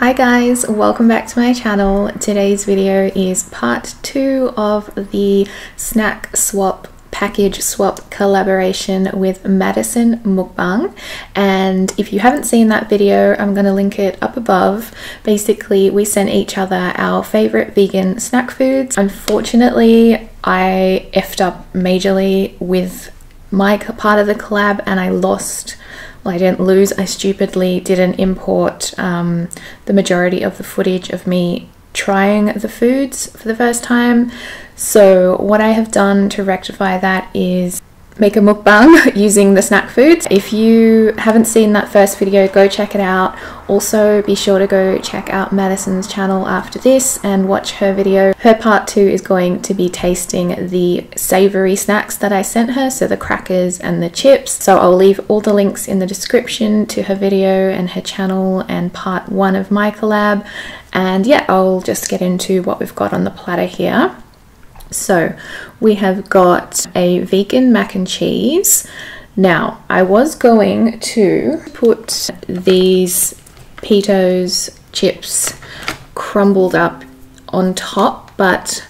Hi guys, welcome back to my channel. Today's video is part two of the snack swap package swap collaboration with Madison Mukbang, and if you haven't seen that video, I'm going to link it up above. Basically, we sent each other our favorite vegan snack foods. Unfortunately, I effed up majorly with my part of the collab and I lost. Well, I didn't lose, I stupidly didn't import the majority of the footage of me trying the foods for the first time. So what I have done to rectify that is make a mukbang using the snack foods. If you haven't seen that first video, go check it out. Also, be sure to go check out Madison's channel after this and watch her video. Her part two is going to be tasting the savory snacks that I sent her, so the crackers and the chips. So I'll leave all the links in the description to her video and her channel and part one of my collab. And yeah, I'll just get into what we've got on the platter here. So we have got a vegan mac and cheese. Now, I was going to put these Peatos chips crumbled up on top, but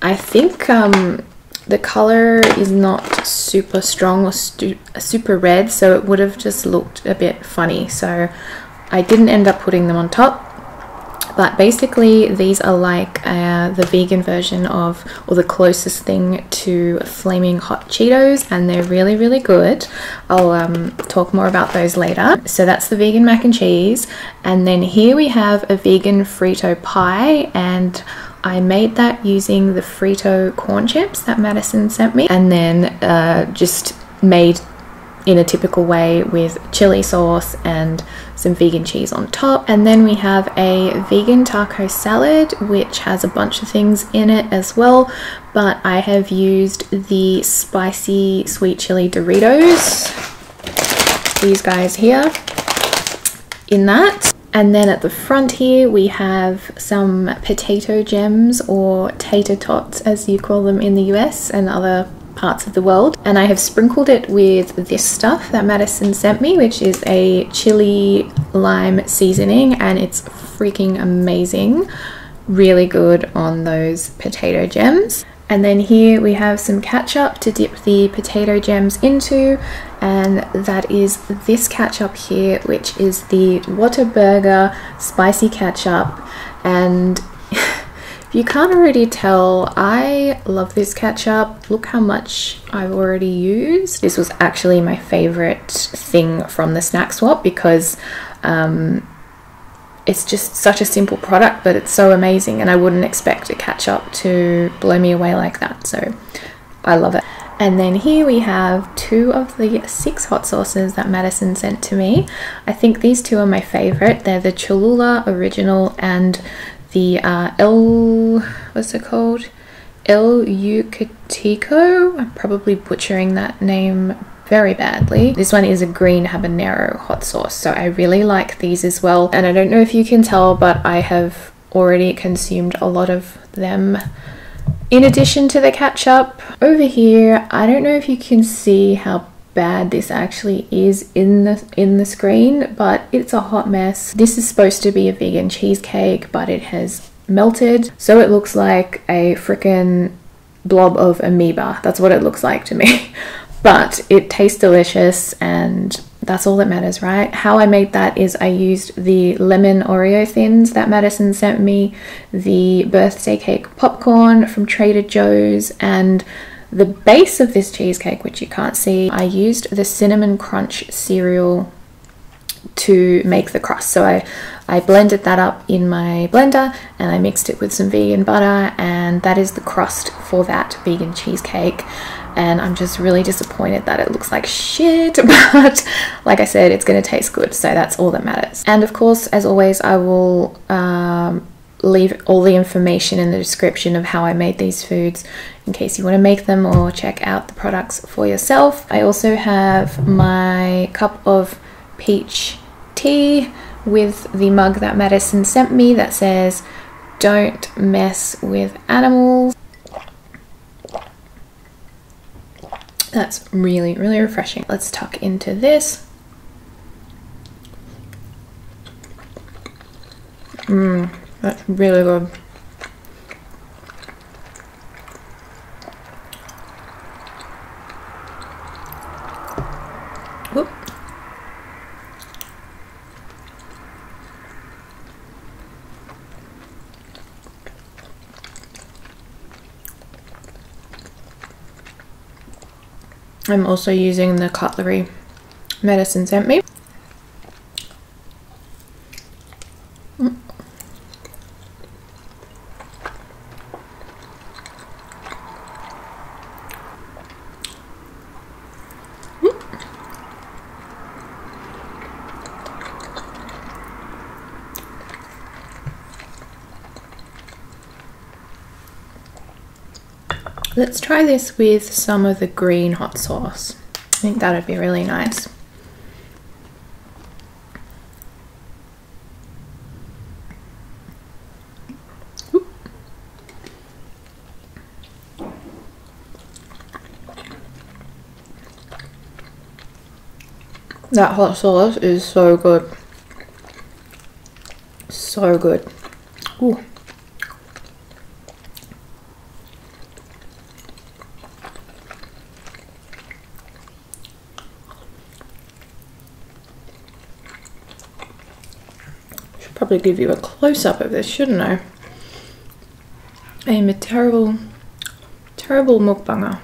I think the color is not super strong or super red, so it would have just looked a bit funny. So I didn't end up putting them on top. But basically, these are like the vegan version of, or the closest thing to, flaming hot Cheetos, and they're really, really good. I'll talk more about those later. So that's the vegan mac and cheese. And then here we have a vegan Frito pie, and I made that using the Frito corn chips that Madison sent me, and then just made in a typical way with chili sauce and some vegan cheese on top. And then we have a vegan taco salad, which has a bunch of things in it as well, but I have used the spicy sweet chili Doritos, these guys here, in that. And then at the front here we have some potato gems, or tater tots as you call them in the US and other parts of the world, and I have sprinkled it with this stuff that Madison sent me, which is a chili lime seasoning, and it's freaking amazing, really good on those potato gems. And then here we have some ketchup to dip the potato gems into, and that is this ketchup here, which is the Whataburger spicy ketchup. And if you can't already tell, I love this ketchup. Look how much I've already used. This was actually my favorite thing from the snack swap, because it's just such a simple product, but it's so amazing, and I wouldn't expect a ketchup to blow me away like that, so I love it. And then here we have two of the 6 hot sauces that Madison sent to me. I think these two are my favorite. They're the Cholula original and the El Yucateco. I'm probably butchering that name very badly. This one is a green habanero hot sauce, so I really like these as well. And I don't know if you can tell, but I have already consumed a lot of them in addition to the ketchup. Over here, I don't know if you can see how bad this actually is in the screen, but it's a hot mess. This is supposed to be a vegan cheesecake, but it has melted, so it looks like a freaking blob of amoeba. That's what it looks like to me. But it tastes delicious, and that's all that matters, right? How I made that is I used the lemon Oreo thins that Madison sent me, the birthday cake popcorn from Trader Joe's, and the base of this cheesecake, which you can't see, I used the cinnamon crunch cereal to make the crust. So I blended that up in my blender and I mixed it with some vegan butter, and that is the crust for that vegan cheesecake. And I'm just really disappointed that it looks like shit, but like I said, it's going to taste good, so that's all that matters. And of course, as always, I will leave all the information in the description of how I made these foods in case you want to make them or check out the products for yourself. I also have my cup of peach tea with the mug that Madison sent me that says, "Don't mess with animals." That's really, really refreshing. Let's tuck into this. That's really good. Whoop. I'm also using the cutlery Madison sent me. Let's try this with some of the green hot sauce. I think that would be really nice. Oop. That hot sauce is so good. So good. Ooh. Give you a close-up of this, shouldn't I? I am a terrible mukbanger.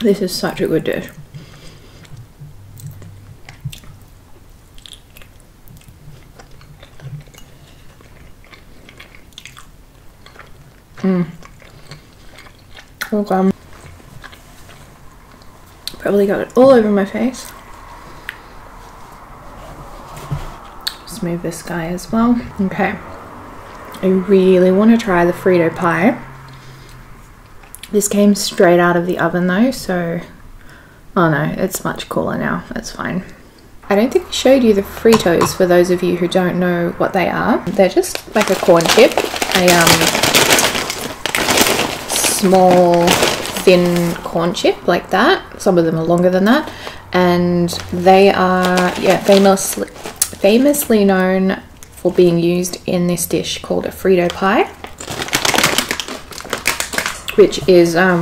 This is such a good dish. Oh, probably got it all over my face. Just move this guy as well. Okay, I really want to try the Frito pie. This came straight out of the oven though, so oh no, it's much cooler now, that's fine. I don't think I showed you the Fritos for those of you who don't know what they are. They're just like a corn chip, small thin corn chip like that. Some of them are longer than that, and they are, yeah, famously known for being used in this dish called a Frito pie, which is a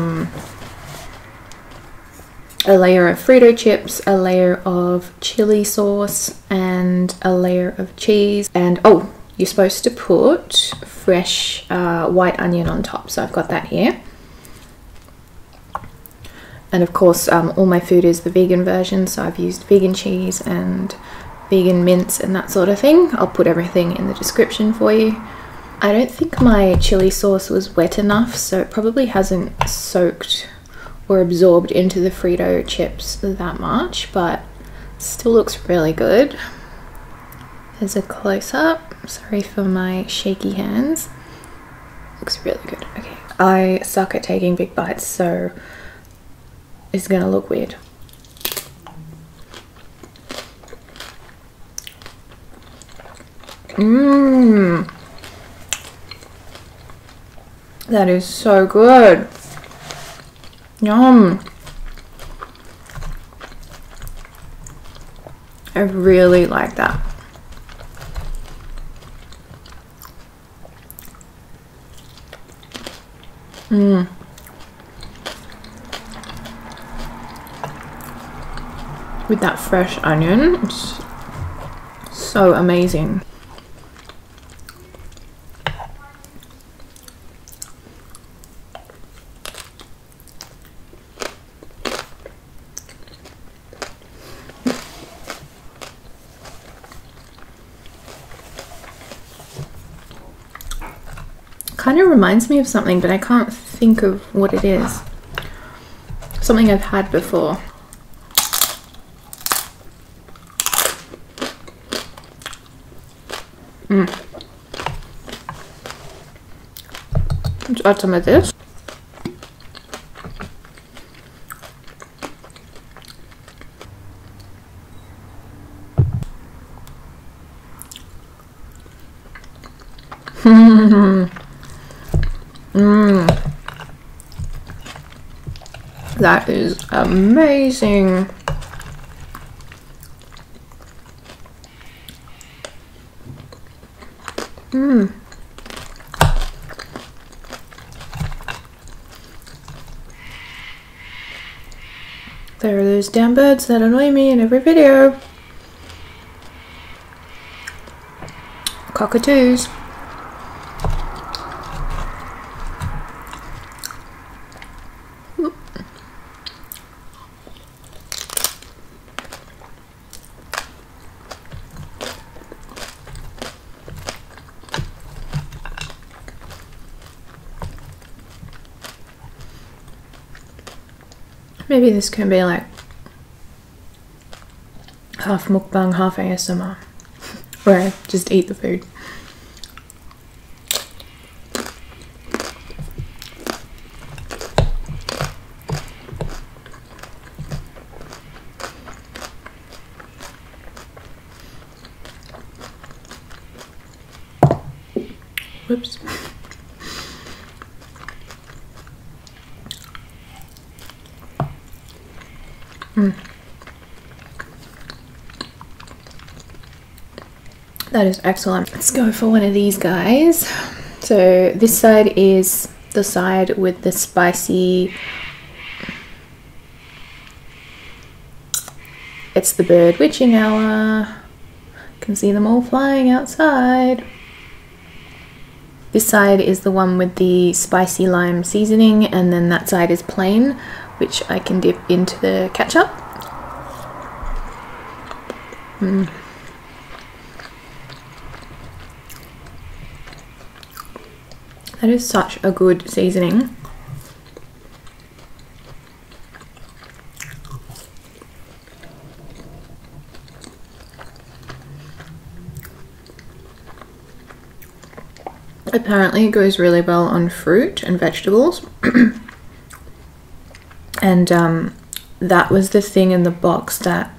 layer of Frito chips, a layer of chili sauce, and a layer of cheese, and oh, you're supposed to put fresh white onion on top, so I've got that here. And of course, all my food is the vegan version, so I've used vegan cheese and vegan mince and that sort of thing. I'll put everything in the description for you. I don't think my chili sauce was wet enough, so it probably hasn't soaked or absorbed into the Frito chips that much, but still looks really good. There's a close-up. Sorry for my shaky hands. Looks really good. Okay. I suck at taking big bites, so it's gonna look weird. Mmm. That is so good. Yum. I really like that. Mmm. With that fresh onion, it's so amazing. Kind of reminds me of something, but I can't think of what it is. Something I've had before. Let's add some of this. That is amazing. There are those damn birds that annoy me in every video. Cockatoos. Maybe this can be like half mukbang, half ASMR, where I just eat the food. Whoops. That is excellent. Let's go for one of these guys. So this side is the side with the spicy. It's the bird witching hour. You can see them all flying outside. This side is the one with the spicy lime seasoning, and then that side is plain, which I can dip into the ketchup. That is such a good seasoning. Apparently it goes really well on fruit and vegetables. And that was the thing in the box that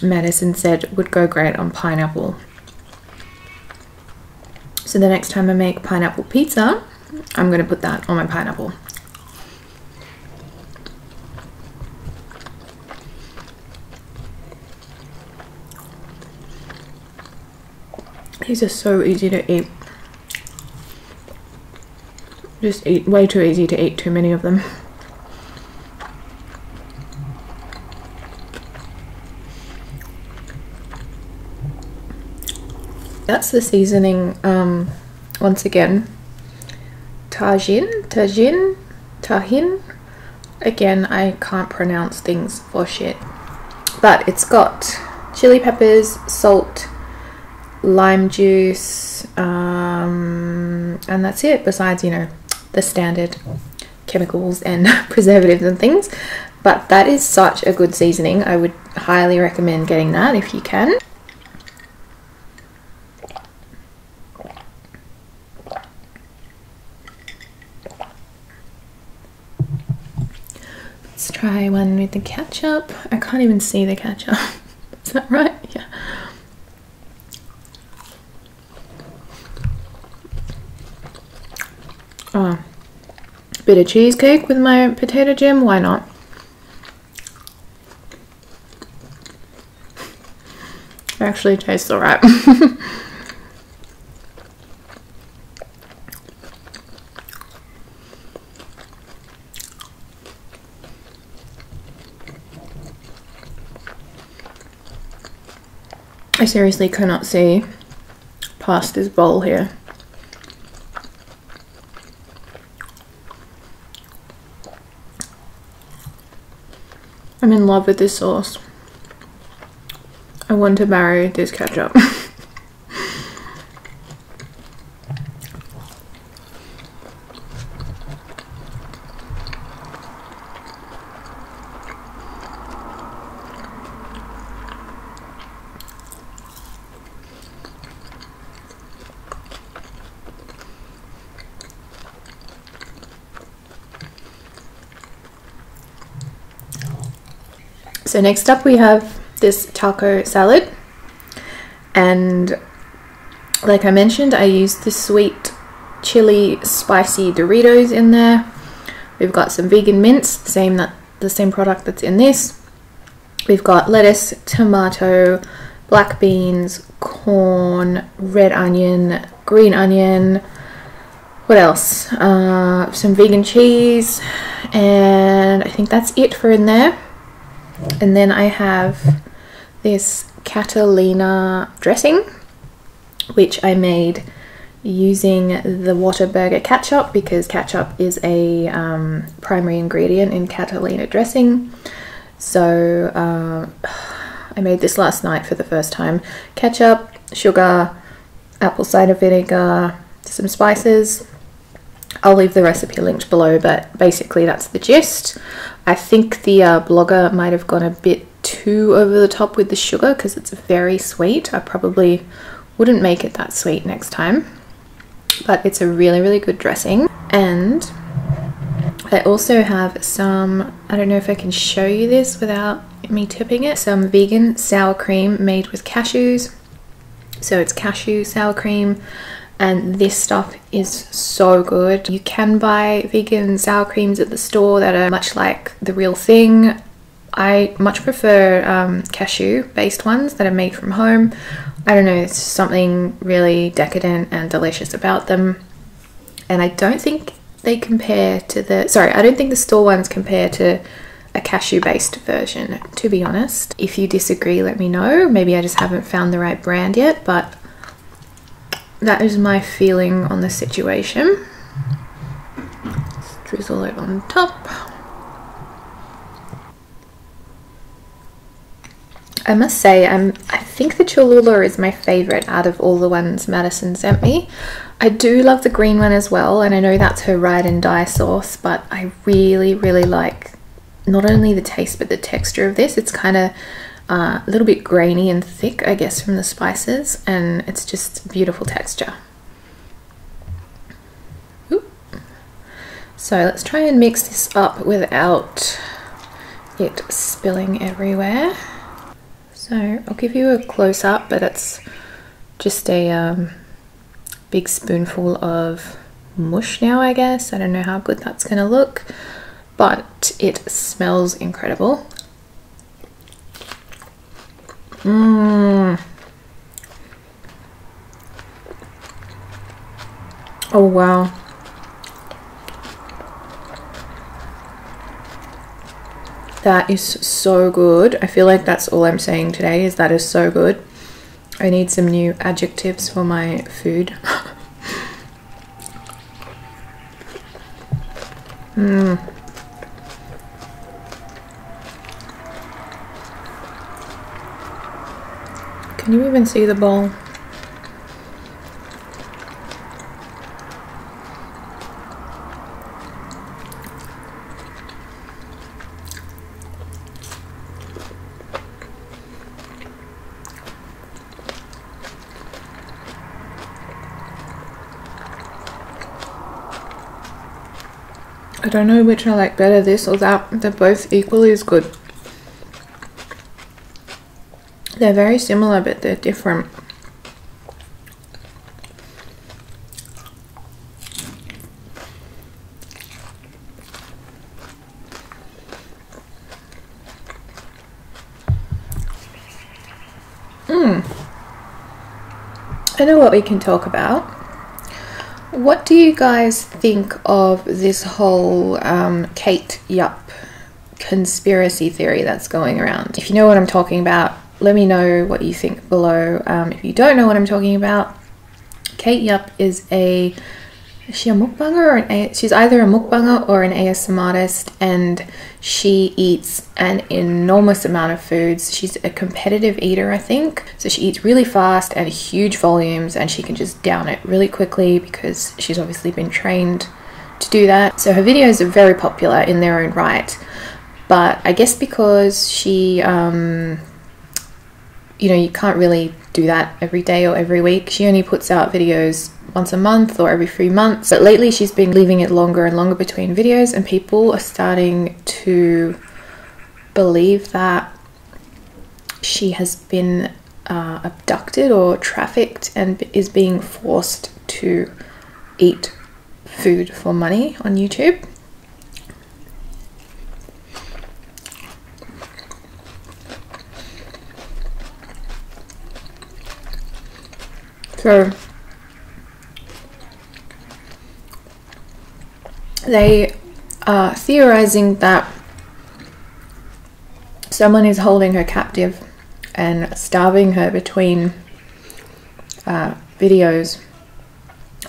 Madison said would go great on pineapple. So the next time I make pineapple pizza, I'm going to put that on my pineapple. These are so easy to eat. Just eat, way too easy to eat too many of them. That's the seasoning, once again, Tajin, again, I can't pronounce things for shit, but it's got chili peppers, salt, lime juice, and that's it, besides, you know, the standard chemicals and preservatives and things. But that is such a good seasoning. I would highly recommend getting that if you can. Let's try one with the ketchup. I can't even see the ketchup. Is that right? Yeah. Oh, a bit of cheesecake with my potato gem. Why not? It actually tastes alright. I seriously cannot see past this bowl here. I'm in love with this sauce. I want to marry this ketchup. So next up we have this taco salad, and like I mentioned, I used the sweet chili spicy Doritos in there. We've got some vegan mince, the same product that's in this. We've got lettuce, tomato, black beans, corn, red onion, green onion. What else? Some vegan cheese, and I think that's it for in there. And then I have this Catalina dressing, which I made using the Whataburger ketchup, because ketchup is a primary ingredient in Catalina dressing. So I made this last night for the first time. Ketchup, sugar, apple cider vinegar, some spices. I'll leave the recipe linked below, but basically that's the gist. I think the blogger might have gone a bit too over the top with the sugar because it's very sweet. I probably wouldn't make it that sweet next time, but it's a really, really good dressing. And I also have some, I don't know if I can show you this without me tipping it, some vegan sour cream made with cashews. So it's cashew sour cream, and this stuff is so good. You can buy vegan sour creams at the store that are much like the real thing. I much prefer cashew based ones that are made from home. I don't know, it's something really decadent and delicious about them. And I don't think they compare to the, sorry, I don't think the store ones compare to a cashew based version, to be honest. If you disagree, let me know. Maybe I just haven't found the right brand yet, but that is my feeling on the situation. Let's drizzle it on top. I must say, I think the Cholula is my favorite out of all the ones Madison sent me. I do love the green one as well, and I know that's her ride and die sauce, but I really, really like not only the taste but the texture of this. It's kind of a little bit grainy and thick, I guess, from the spices, and it's just beautiful texture. Ooh. So let's try and mix this up without it spilling everywhere. So I'll give you a close-up, but it's just a big spoonful of mush now, I guess. I don't know how good that's gonna look, but it smells incredible. Oh wow. That is so good. I feel like that's all I'm saying today, is that is so good. I need some new adjectives for my food. Mmm. Can you even see the bowl? I don't know which I like better, this or that. They're both equally as good. They're very similar, but they're different. I know what we can talk about. What do you guys think of this whole Kate Yup conspiracy theory that's going around? If you know what I'm talking about, let me know what you think below. If you don't know what I'm talking about, Kate Yup is she a mukbanger or she's either a mukbanger or an ASMR artist, and she eats an enormous amount of foods. She's a competitive eater, I think. So she eats really fast and huge volumes, and she can just down it really quickly because she's obviously been trained to do that. So her videos are very popular in their own right, but I guess because she, you know, you can't really do that every day or every week. She only puts out videos once a month or every 3 months. But lately she's been leaving it longer and longer between videos, and people are starting to believe that she has been abducted or trafficked and is being forced to eat food for money on YouTube. So they are theorizing that someone is holding her captive and starving her between videos,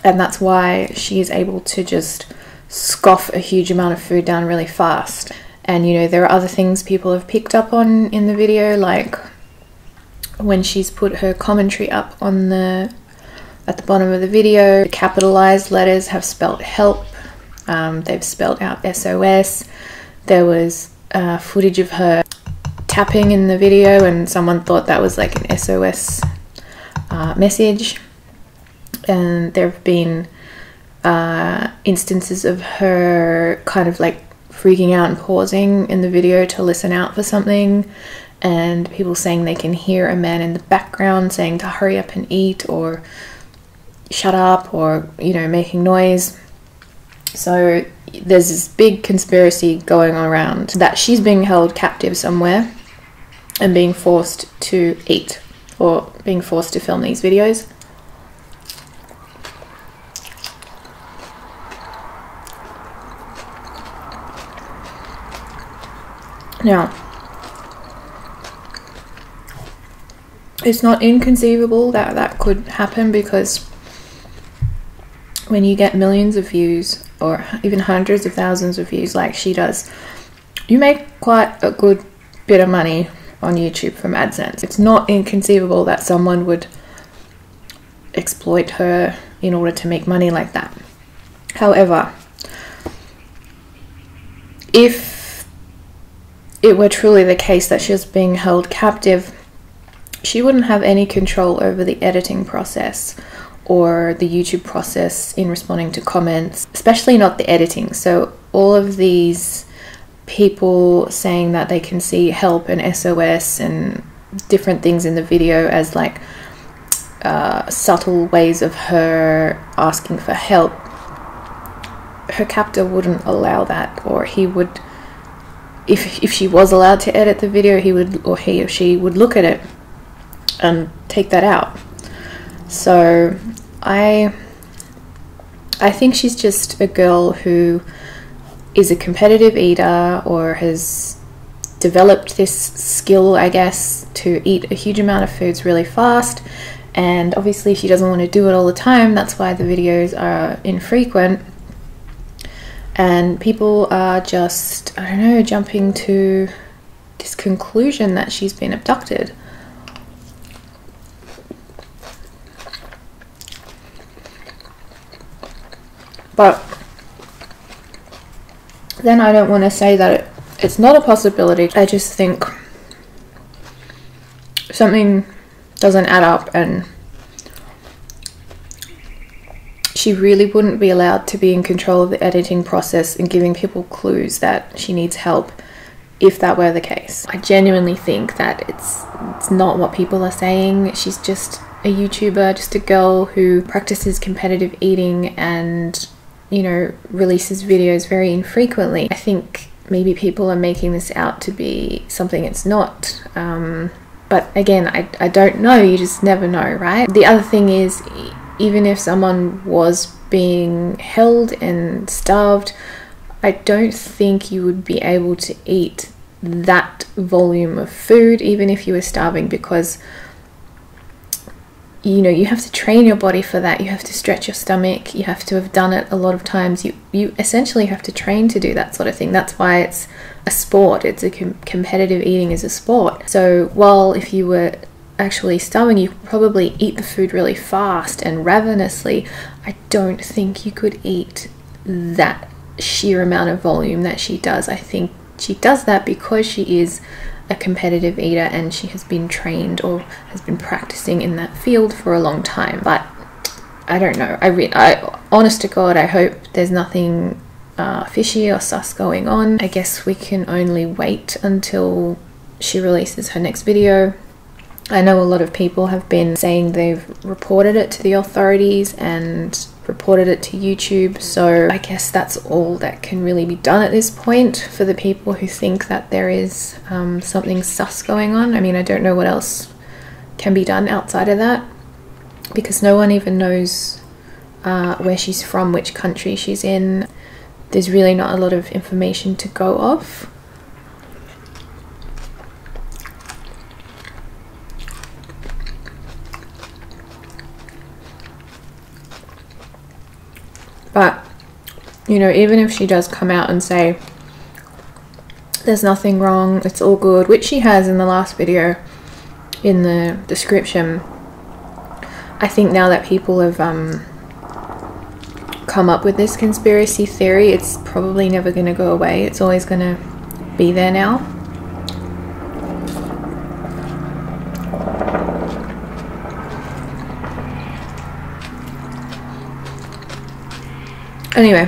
and that's why she is able to just scoff a huge amount of food down really fast. And you know, there are other things people have picked up on in the video, like when she's put her commentary up on the at the bottom of the video, the capitalized letters have spelled help. They've spelled out SOS. There was footage of her tapping in the video, and someone thought that was like an SOS message. And there have been instances of her kind of like freaking out and pausing in the video to listen out for something, and people saying they can hear a man in the background saying to hurry up and eat or shut up, or you know, making noise. So there's this big conspiracy going around that she's being held captive somewhere and being forced to eat or being forced to film these videos. Now, it's not inconceivable that that could happen, because when you get millions of views or even hundreds of thousands of views like she does, you make quite a good bit of money on YouTube from AdSense. It's not inconceivable that someone would exploit her in order to make money like that. However, if it were truly the case that she was being held captive, she wouldn't have any control over the editing process or the YouTube process in responding to comments, especially not the editing. So all of these people saying that they can see help and SOS and different things in the video as like subtle ways of her asking for help, her captor wouldn't allow that, or he would, if she was allowed to edit the video, he would, or he or she would look at it and take that out. So I think she's just a girl who is a competitive eater, or has developed this skill, I guess, to eat a huge amount of foods really fast. And obviously she doesn't want to do it all the time. That's why the videos are infrequent. And people are just, I don't know, jumping to this conclusion that she's been abducted. But then I don't want to say that it's not a possibility. I just think something doesn't add up, and she really wouldn't be allowed to be in control of the editing process and giving people clues that she needs help if that were the case. I genuinely think that it's not what people are saying. She's just a YouTuber, just a girl who practices competitive eating and, you know, releases videos very infrequently. I think maybe people are making this out to be something it's not. But again, I don't know. You just never know, right? The other thing is, even if someone was being held and starved, I don't think you would be able to eat that volume of food, even if you were starving, because you know, you have to train your body for that. You have to stretch your stomach. You have to have done it a lot of times. You essentially have to train to do that sort of thing. That's why it's a sport. It's a competitive eating is a sport. So while if you were actually starving, you could probably eat the food really fast and ravenously, I don't think you could eat that sheer amount of volume that she does. I think she does that because she is a competitive eater and she has been trained or has been practicing in that field for a long time. But I don't know. I honest to God, I hope there's nothing fishy or sus going on. I guess we can only wait until she releases her next video. I know a lot of people have been saying they've reported it to the authorities and reported it to YouTube, so I guess that's all that can really be done at this point for the people who think that there is something sus going on. I mean, I don't know what else can be done outside of that, because no one even knows where she's from, which country she's in. There's really not a lot of information to go off. But, you know, even if she does come out and say there's nothing wrong, it's all good, which she has in the last video in the description, I think now that people have come up with this conspiracy theory, it's probably never going to go away. It's always going to be there now. Anyway,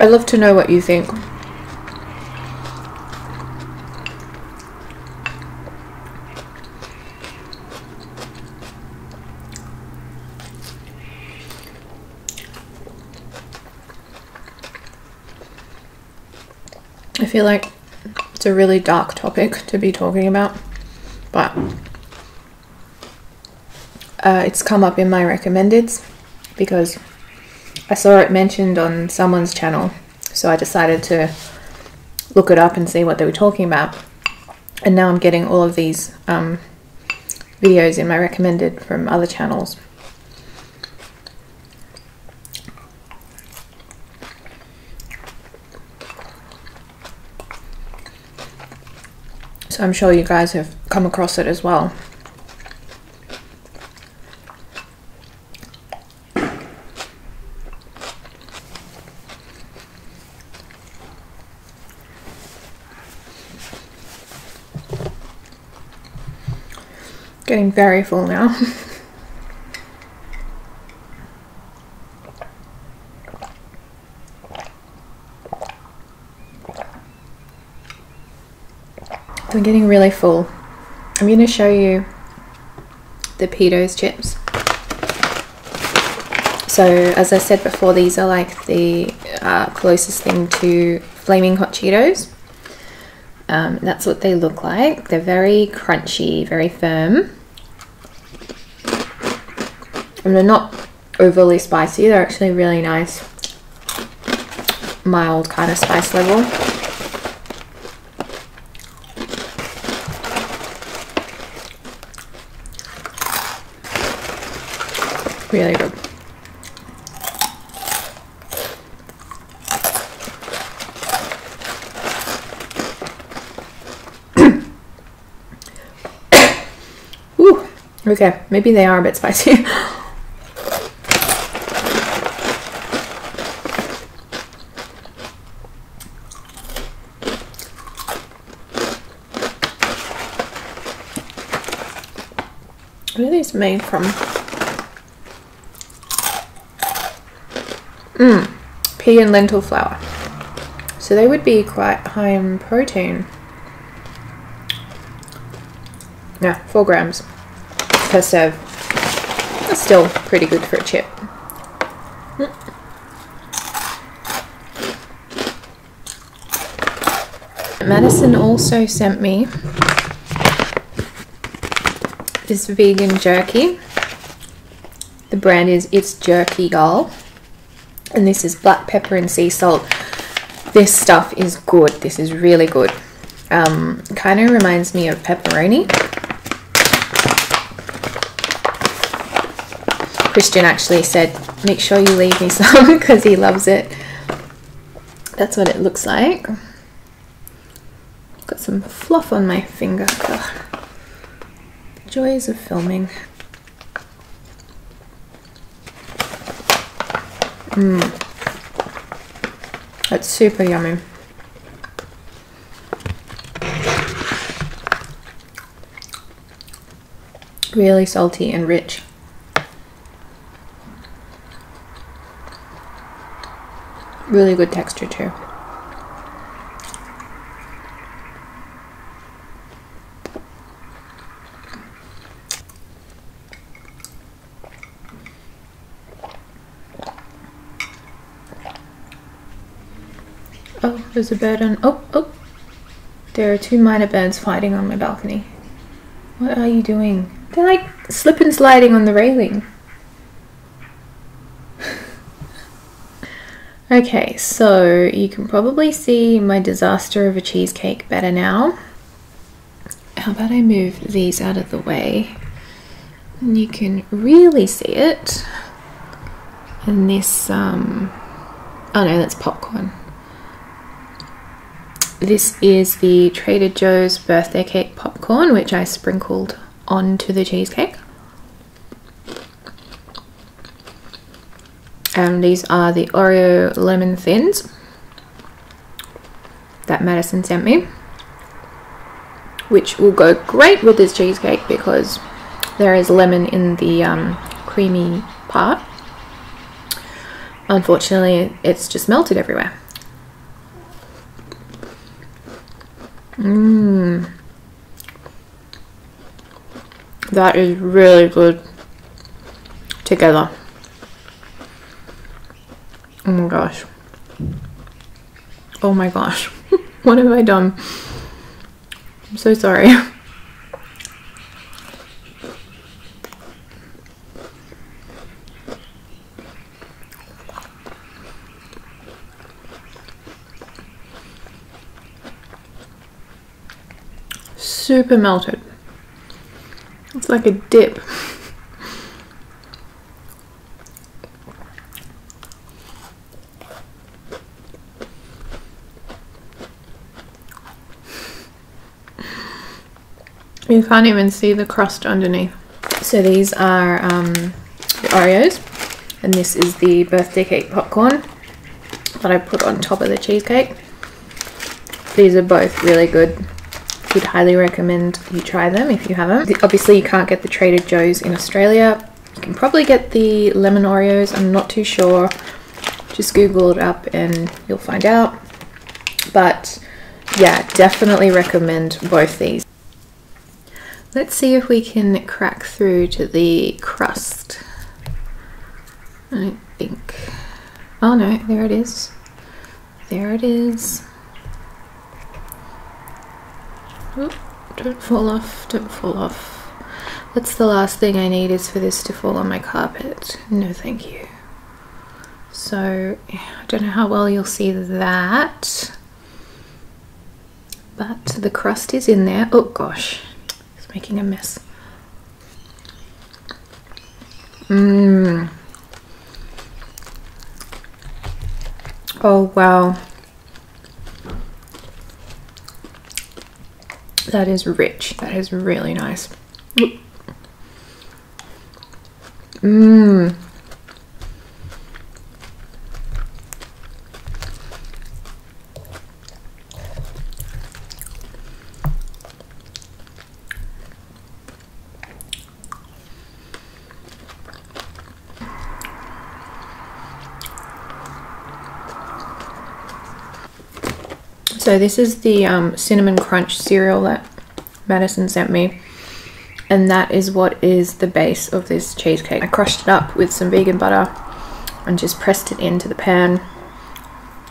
I'd love to know what you think. I feel like it's a really dark topic to be talking about, but it's come up in my recommendeds because I saw it mentioned on someone's channel, so I decided to look it up and see what they were talking about. And now I'm getting all of these videos in my recommended from other channels. So I'm sure you guys have come across it as well. Getting very full now. I'm getting really full. I'm going to show you the Peatos chips. So as I said before, these are like the closest thing to flaming hot Cheetos. That's what they look like. They're very crunchy, very firm. And they're not overly spicy, they're actually really nice, mild kind of spice level. Really good. Ooh, okay, maybe they are a bit spicy. What are these made from? Pea and lentil flour. So they would be quite high in protein. Yeah, 4 grams per serve. That's still pretty good for a chip. Madison also sent me this vegan jerky. The brand is It's Jerky Y'all, and this is black pepper and sea salt. This stuff is good. This is really good. Kind of reminds me of pepperoni. Christian actually said, make sure you leave me some because he loves it. That's what it looks like. Got some fluff on my finger. Ugh. Joys of filming. That's super yummy. Really salty and rich. Really good texture too. Oh, there's a bed on... Oh, oh! There are two minor birds fighting on my balcony. What are you doing? They're like slip and sliding on the railing. Okay, so you can probably see my disaster of a cheesecake better now. How about I move these out of the way? And you can really see it. And this, oh no, that's popcorn. This is the Trader Joe's birthday cake popcorn, which I sprinkled onto the cheesecake. And these are the Oreo lemon thins that Madison sent me, which will go great with this cheesecake because there is lemon in the creamy part. Unfortunately, it's just melted everywhere. Mmm. That is really good together. Oh my gosh. Oh my gosh. What have I done? I'm so sorry. Super melted. It's like a dip. You can't even see the crust underneath. So these are the Oreos, and this is the birthday cake popcorn that I put on top of the cheesecake. These are both really good. Would highly recommend you try them if you haven't. Obviously you can't get the Trader Joe's in Australia. You can probably get the lemon Oreos, I'm not too sure. Just Google it up and you'll find out. But yeah, definitely recommend both these. Let's see if we can crack through to the crust. I don't think... Oh no, there it is. There it is. Oop, don't fall off, don't fall off. That's the last thing I need is for this to fall on my carpet. No thank you. So, I don't know how well you'll see that. But the crust is in there. Oh gosh. Making a mess. Mmm. Oh wow. That is rich. That is really nice. Mmm. So this is the cinnamon crunch cereal that Madison sent me, and that is what is the base of this cheesecake. I crushed it up with some vegan butter and just pressed it into the pan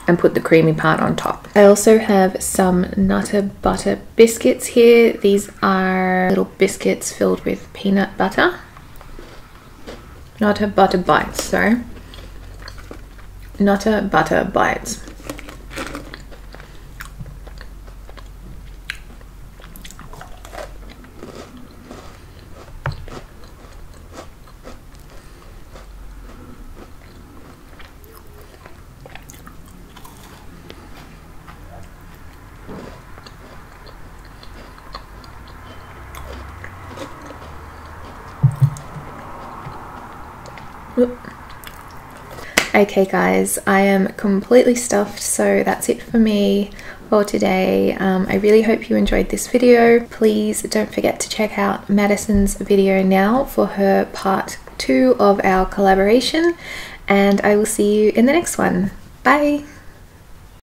and put the creamy part on top. I also have some Nutter Butter biscuits here. These are little biscuits filled with peanut butter. Nutter Butter bites, sorry. Nutter Butter bites. Okay guys, I am completely stuffed, so that's it for me for today. I really hope you enjoyed this video. Please don't forget to check out Madison's video now for her part 2 of our collaboration, and I will see you in the next one. Bye!